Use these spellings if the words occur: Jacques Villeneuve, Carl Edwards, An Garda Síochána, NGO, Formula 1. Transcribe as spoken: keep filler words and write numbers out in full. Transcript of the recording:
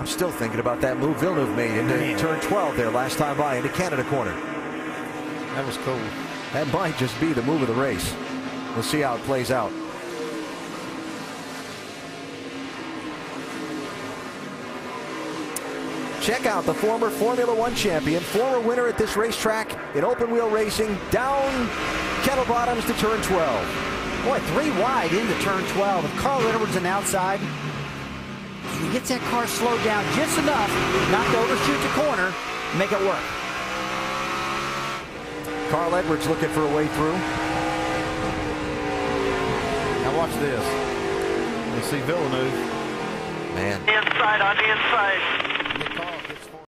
I'm still thinking about that move Villeneuve made into Man. turn twelve there last time by into Canada corner. That was cool. That might just be the move of the race. We'll see how it plays out. Check out the former Formula One champion, former winner at this racetrack in open wheel racing, down Kettle Bottoms to turn twelve. Boy, three wide into turn twelve. With Carl Edwards on the outside, he gets that car slowed down just enough not to overshoot the corner, make it work. Carl Edwards looking for a way through. Now watch this. You see Villeneuve. Man. Inside on the inside.